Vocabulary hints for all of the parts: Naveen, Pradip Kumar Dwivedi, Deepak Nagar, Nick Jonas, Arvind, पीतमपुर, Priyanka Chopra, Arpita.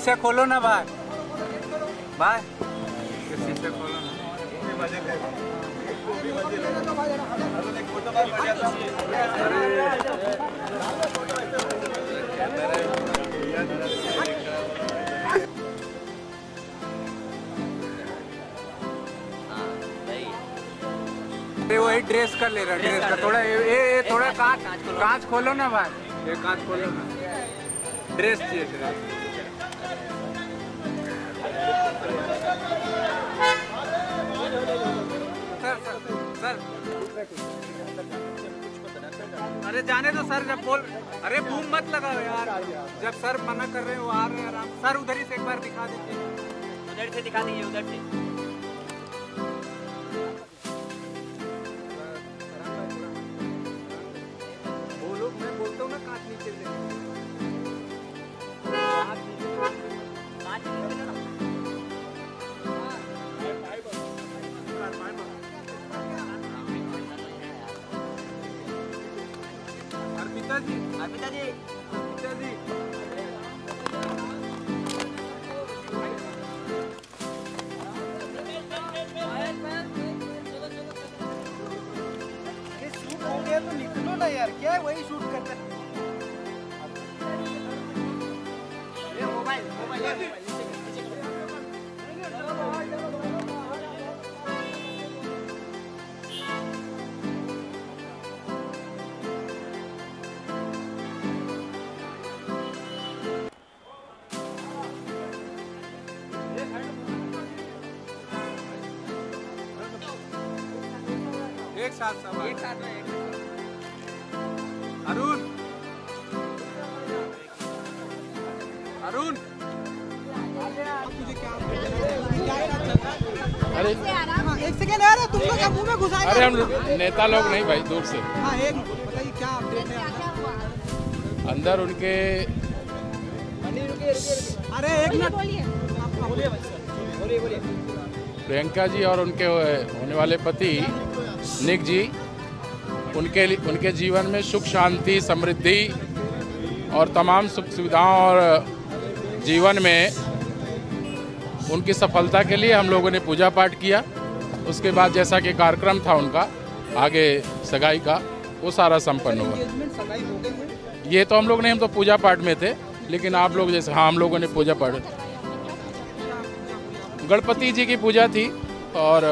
शीशा खोलो ना भाई, भाई शीशा खोलो ना। वही ड्रेस कर ले रहा, ड्रेस का थोड़ा ये थोड़ा कांच खोलो ना भाई, ये कांच खोलो ना, ड्रेस चाहिए। सर सर अरे जाने दो सर, जब बोल अरे बूम मत लगाओ यार, जब सर मना कर रहे हो आ रहे आराम। सर उधर ही से एक बार दिखा दीजिए, उधर से दिखा दीजिए, उधर से। अरुण अरे एक सेकेंड यार, तुम लोग मुंह में घुसा। अरे हम नेता लोग नहीं भाई, दूर से। हाँ एक बताइए क्या अपडेट है अंदर उनके। अरे एक मिनट बोलिए। प्रियंका जी और उनके होने वाले पति निक जी, उनके जीवन में सुख शांति समृद्धि और तमाम सुख सुविधाओं और जीवन में उनकी सफलता के लिए हम लोगों ने पूजा पाठ किया। उसके बाद जैसा कि कार्यक्रम था उनका आगे सगाई का, वो सारा संपन्न हुआ। ये तो हम लोग नहीं, हम तो पूजा पाठ में थे, लेकिन आप लोग जैसे। हाँ हम लोगों ने पूजा पाठ, गणपति जी की पूजा थी और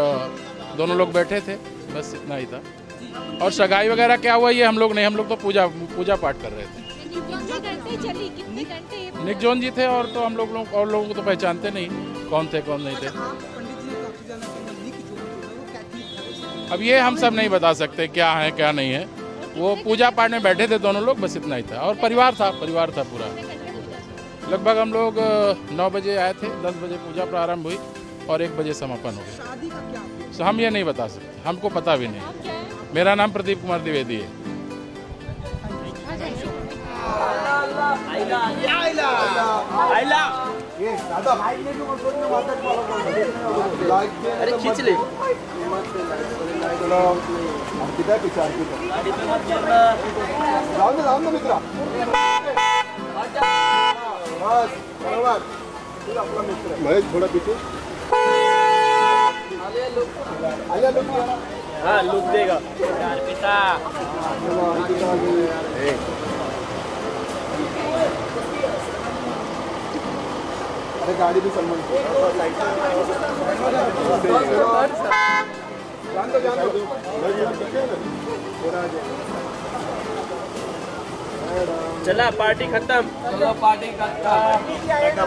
दोनों लोग बैठे थे, बस इतना ही था। और सगाई वगैरह क्या हुआ ये हम लोग नहीं, हम लोग तो पूजा पाठ कर रहे थे। निक जोन जी थे और तो हम लोग और लोगों को तो पहचानते नहीं कौन थे कौन नहीं थे। अब ये हम सब नहीं बता सकते क्या है क्या नहीं है, वो पूजा पाठ में बैठे थे दोनों लोग, बस इतना ही था। और परिवार था पूरा। लगभग हम लोग 9 बजे आए थे, 10 बजे पूजा प्रारंभ हुई और 1 बजे समापन हो गया। तो हम ये नहीं बता सकते, हमको पता भी नहीं। मेरा नाम प्रदीप कुमार द्विवेदी है। आइला ये दादा भाई ने जो अरे खींच ले अर्पिता विचार की राम मित्रा बस बराबर अपना मित्र मैं थोड़ा पीछे आइला लोग हां लोग देगा अर्पिता गाड़ी भी चला पार्टी खत्म। चलो पार्टी खत्म।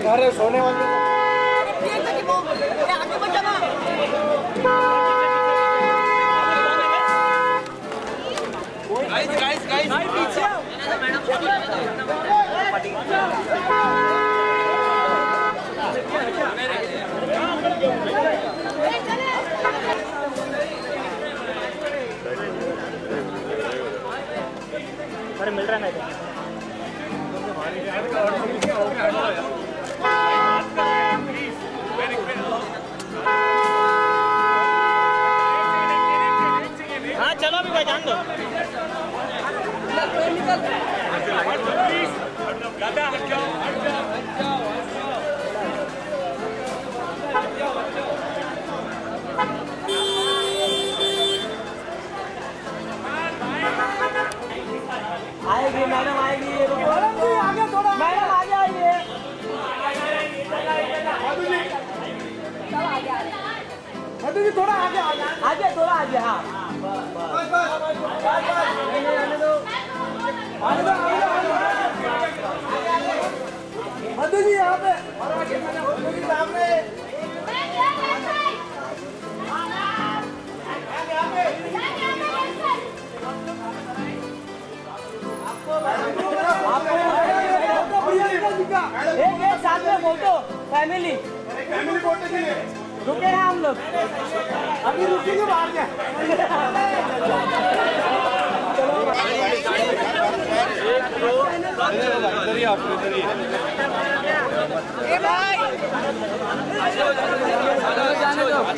घर है सोने वाले मिल रहा है थोड़ा आगे आगे थोड़ा आगे हाँ मधु जी यहाँ पे सामने एक एक साथ में फोटो फैमिली फैमिली फोटो के लिए रुके हैं हम लोग अभी रुकेंगे बाहर में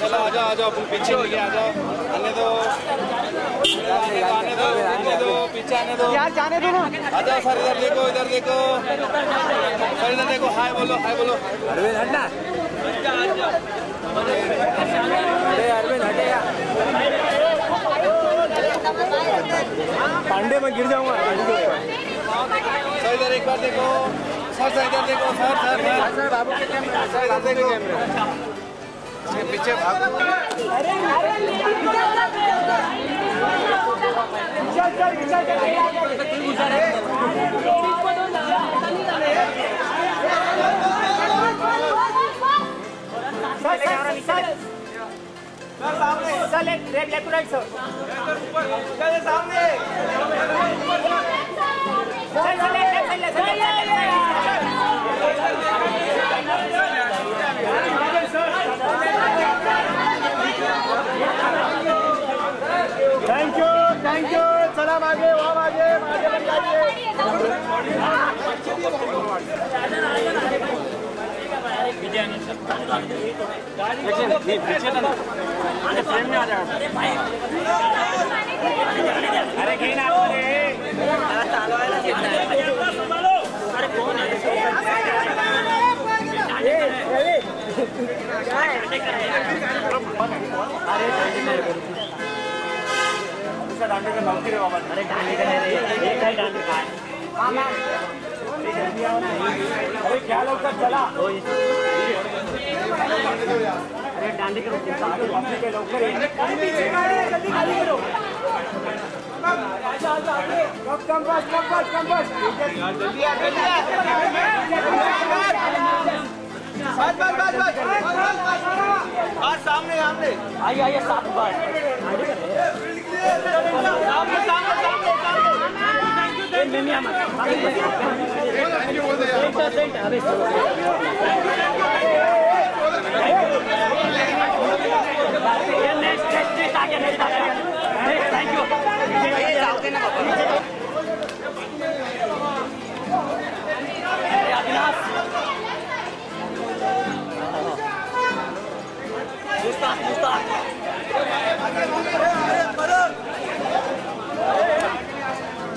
चलो आजा आजा अपन पीछे हो गया आजा आने दो पीछे आने दो यार जाने दो ना आजा सर इधर देखो हाय बोलो अरविंद हटना अरे अरविंद हटेगा पांडे में गिर जाऊंगा सर इधर एक बार देखो सर इधर देखो सर बाबू के कैमरा सर इधर देखो इसके पीछे भागो सर लेफ्ट राइट सर सामने थैंक यू चला आगे वाह आगे अरे क्या लोग सब चला अरे डांडी करो सामने आइए सात बार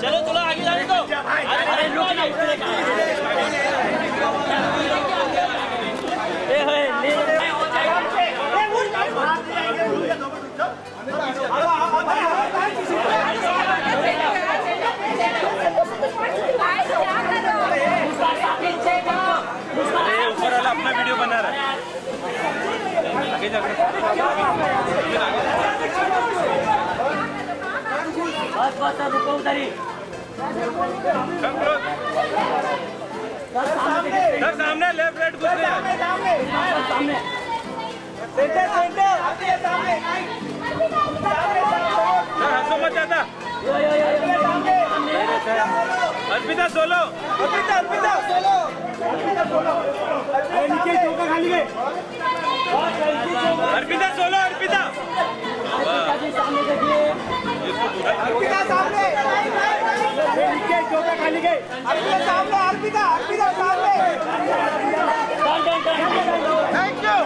चलो थोड़ा आगे जाने दो अरे रुक ऊपर वाला अपना वीडियो बना रहा है सामने लेफ्ट राइट घुस रहा है सामने सेंटर आपके सामने सर हंसो मत ज्यादा अर्पिता सोलो इनके चौका खाली गए अर्पिता सोलो अर्पिता सामने इनके चौका खाली गए अर्पिता सामने थैंक यू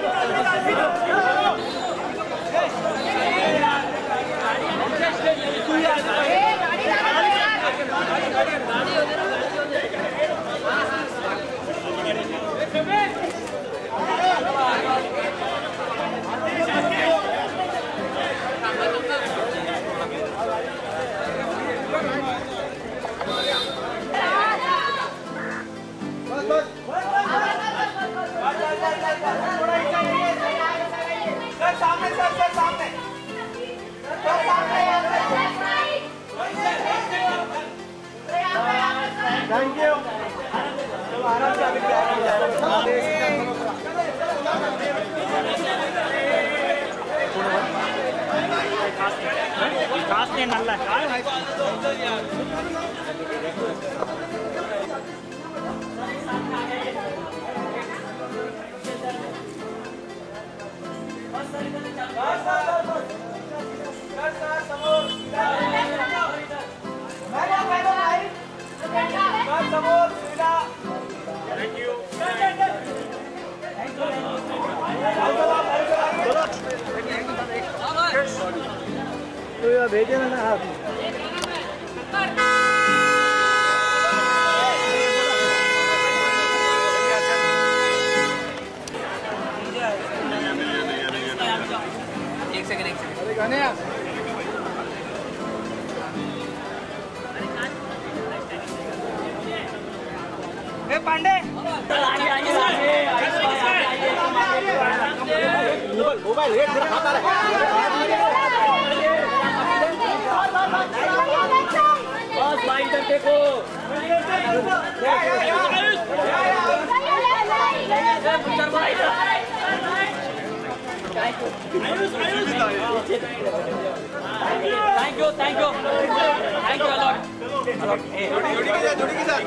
बस थैंक यू। Thank you. भेजे ना आप पांडे मोबाइल रेट खाता बस भाई इधर देखो थैंक यू अलॉट जोड़ी के साथ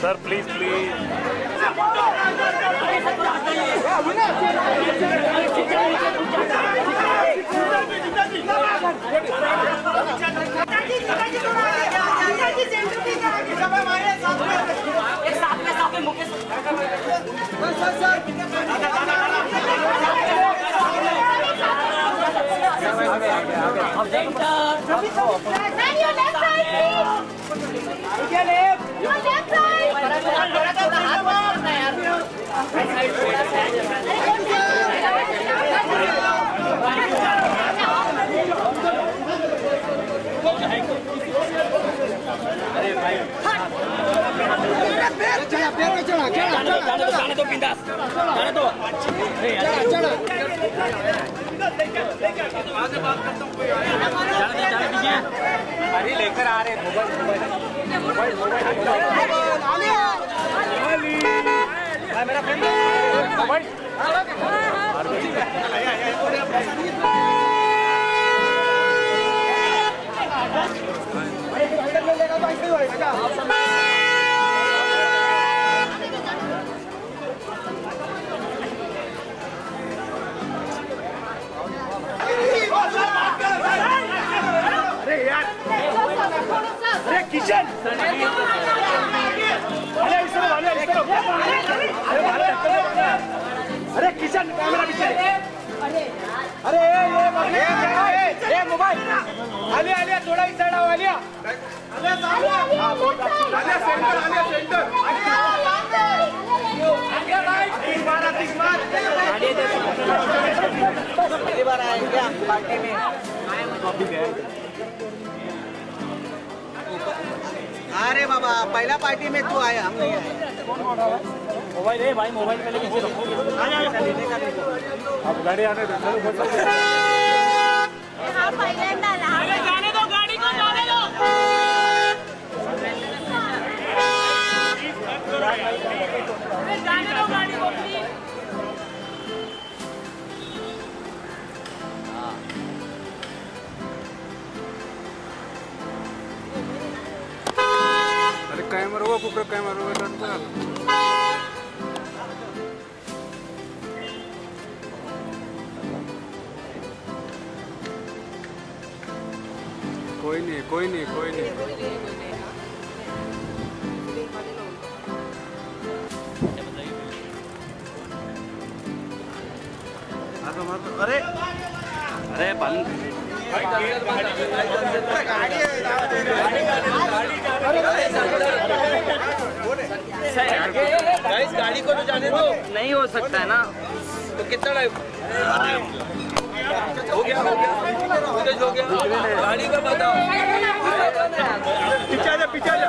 सर प्लीज अरे भाई जाने दो बिंदास जाने दो। अरे लेकर आ रहे मेरा फ्रेंड किचन अरे किचन कैमरा पीछे अरे ये मोबाइल आलिया थोड़ा इस साइड आओ आलिया पहली बार आए क्या पार्टी में अरे बाबा पहला पार्टी में तू आया हम नहीं आए। मोबाइल है भाई मोबाइल पहले पीछे रखो अब गाड़ी आने दो जाने दो गाड़ी को जाने दो जाने दो गाड़ी को कैमरा वो पूरा कैमरा वो डांस कर कोई नहीं अरे अरे बंद गाड़ी को तो जाने दो नहीं हो सकता है ना तो कितना हो गया हो गया। गाड़ी का बताओ। पीछे जा, पीछे जा।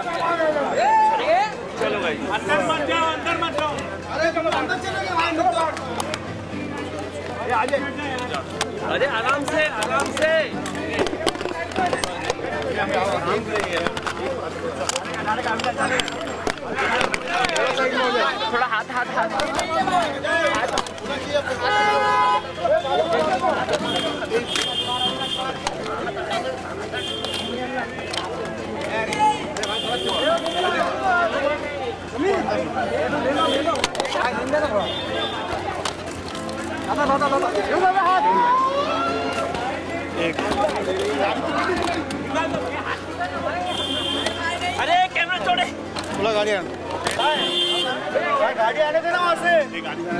चलो भाई। अंदर मत जाओ, अंदर मत जाओ। अरे चलो अंदर चलेंगे भाई, अंदर। ये आ जाए। अरे आराम से, आराम से। आराम करेंगे। थोड़ा हाथ हाथ हाथ। अरे कैमरा छोड़े बोला गाड़ी गाड़ी आने देना वहाँ से।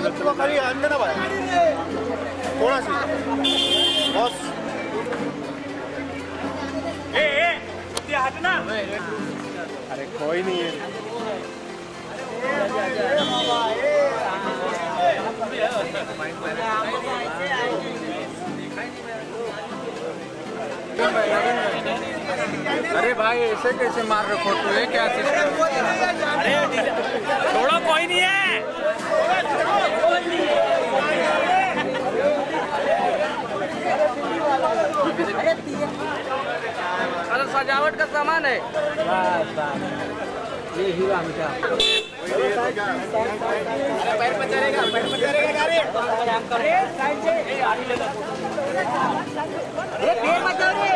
तो गाड़ी आने देना भाई। कौन सी? बॉस। ए ए, ये हटना। अरे कोई नहीं है। अरे भाई ऐसे कैसे मार रहे हो तू? ये क्या सिस्टम? थोड़ा कोई नहीं है। अरे सजावट का सामान है। ये हीरा मिठा। पैर पर चलेगा, पैर पर चलेगा गाड़ी। साइड से। अरे पैर मत चलो रे।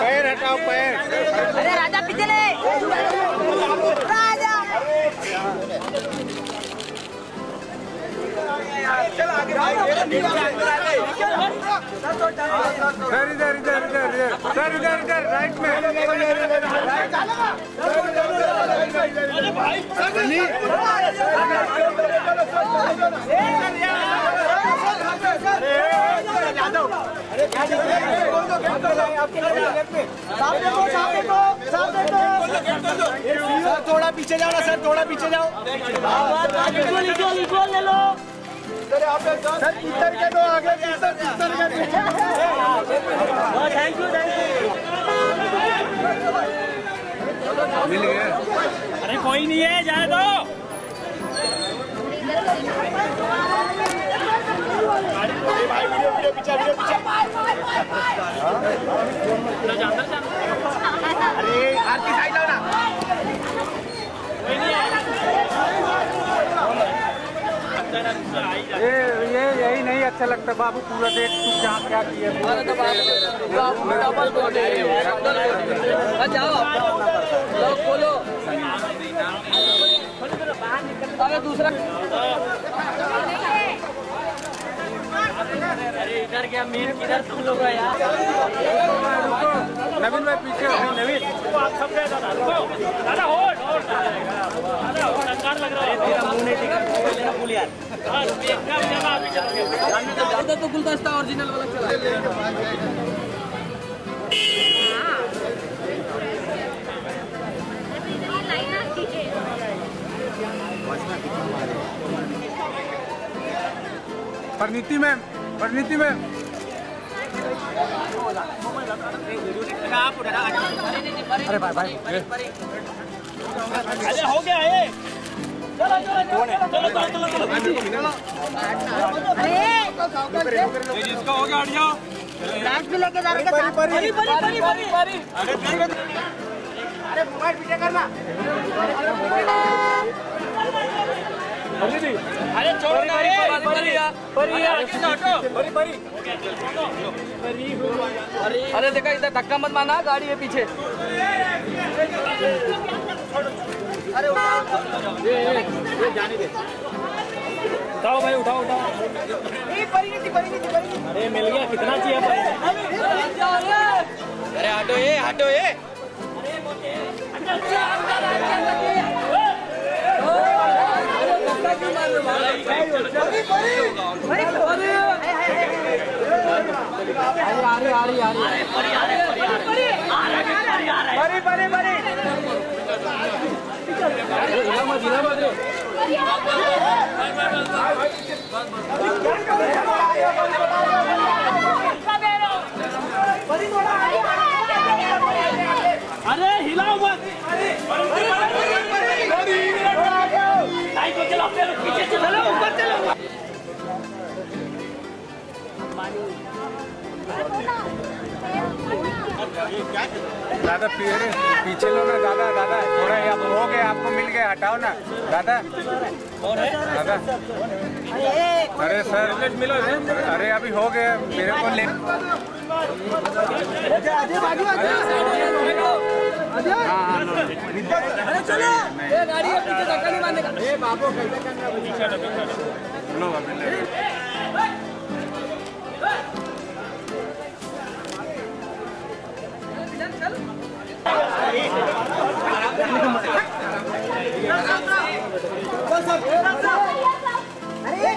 पैर हटाओ, पैर। अरे राजा पीछे ले। राजा। चल आगे सर, इधर इधर इधर इधर सर, इधर इधर राइट में। अरे भाई थोड़ा पीछे जाओ ना सर, थोड़ा पीछे जाओ। ले लो सर, इधर के दो आगे, इधर के पीछे। Thank you, thank you. मिल गए। अरे कोई नहीं है, जाने दो। भाई वीडियो वीडियो पीछे, वीडियो पीछे। अरे आर की साइड आओ ना। कोई नहीं है। ये यही नहीं अच्छा लगता बाबू, पूरा देख तू क्या क्या किया। अरे दूसरा इधर क्या मीर किधर तुम लोग यार। नवीन भाई पीछे हो। नवीन आप सब गए दादा हो लग रहा है तो गुलदस्ता ओरिजिनल वाला चला। परिणीति मैम, परिणीति मैम अरे भाई भाई अरे हो गया ये। चलो चलो चलो चलो चलो। अरे जिसका हो गया हट जाओ। लास्ट में लेके जा रहे हैं। परी परी परी परी। अरे मोबाइल पीछे करना। अरे छोड़ ना रे। परी परी हटो। परी परी। अरे देखा इधर धक्का मत मारना, गाड़ी है पीछे। अरे उठाओ, ये जाने दे। उठाओ भाई, उठाओ उठाओ। ये परिणीति परिणीति परिणीति। अरे मिल गया, कितना चाहिए भाई? अरे हटो ये, हटो ये। अरे मोटे अच्छा अंदर आ गया। अरे धक्का क्यों मार रहे भाई? परी परी भाई परी। अरे आ रही परी परी परी परी। अरे इलाम मत रे। चलो ऊपर चलो। दादा पीछे लोग है दादा, दादा थोड़ा अब हो गया आपको मिल गया, हटाओ ना दादा। दादा अरे सर अरे अभी हो गया मेरे को ले। अरे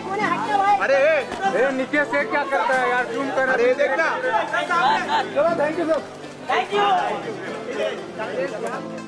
कौन है हटके भाई। अरे ए निकेश से क्या करता है यार, जूम कर। अरे देखना, thank you sir, thank you.